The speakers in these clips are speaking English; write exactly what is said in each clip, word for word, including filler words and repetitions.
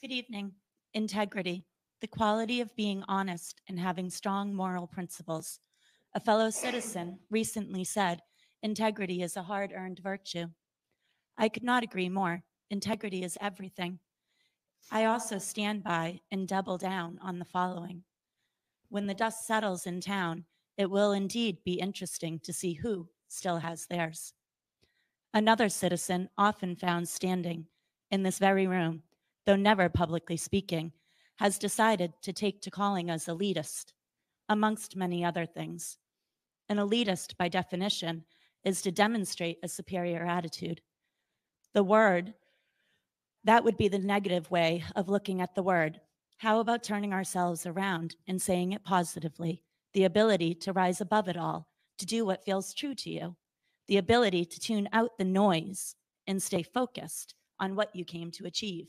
Good evening. Integrity, the quality of being honest and having strong moral principles. A fellow citizen recently said, integrity is a hard-earned virtue. I could not agree more. Integrity is everything. I also stand by and double down on the following. When the dust settles in town, it will indeed be interesting to see who still has theirs. Another citizen often found standing in this very room, though never publicly speaking, has decided to take to calling us elitist, amongst many other things. An elitist, by definition, is to demonstrate a superior attitude. The word, that would be the negative way of looking at the word. How about turning ourselves around and saying it positively? The ability to rise above it all, to do what feels true to you, the ability to tune out the noise and stay focused on what you came to achieve.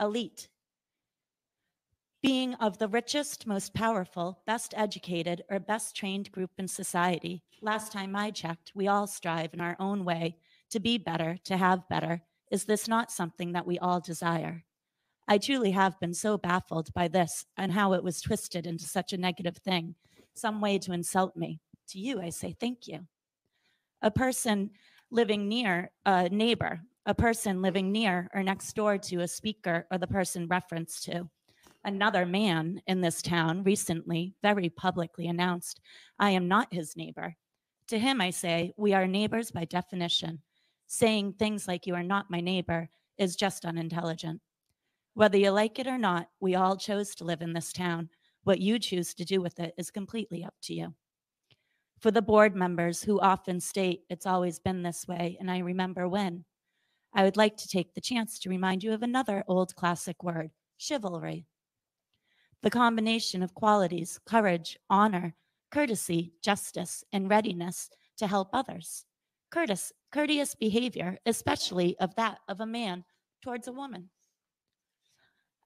Elite, being of the richest, most powerful, best educated, or best trained group in society. Last time I checked, we all strive in our own way to be better, to have better. Is this not something that we all desire? I truly have been so baffled by this and how it was twisted into such a negative thing, some way to insult me. To you, I say thank you. A person living near a neighbor, a person living near or next door to a speaker or the person referenced to. Another man in this town recently very publicly announced, I am not his neighbor. To him, I say, we are neighbors by definition. Saying things like you are not my neighbor is just unintelligent. Whether you like it or not, we all chose to live in this town. What you choose to do with it is completely up to you. For the board members who often state it's always been this way, and I remember when, I would like to take the chance to remind you of another old classic word, chivalry. The combination of qualities, courage, honor, courtesy, justice, and readiness to help others. Courteous, courteous behavior, especially of that of a man towards a woman.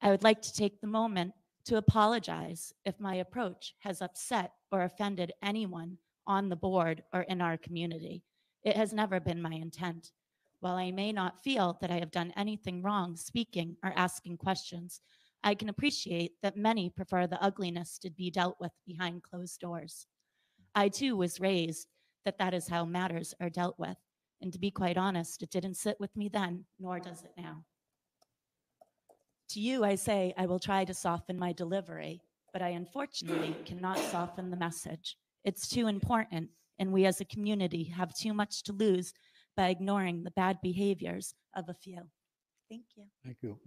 I would like to take the moment to apologize if my approach has upset or offended anyone on the board or in our community. It has never been my intent. While I may not feel that I have done anything wrong speaking or asking questions, I can appreciate that many prefer the ugliness to be dealt with behind closed doors. I too was raised that that is how matters are dealt with, and to be quite honest, it didn't sit with me then, nor does it now. To you, I say I will try to soften my delivery, but I unfortunately cannot soften the message. It's too important, and we as a community have too much to lose by ignoring the bad behaviors of a few. Thank you. Thank you.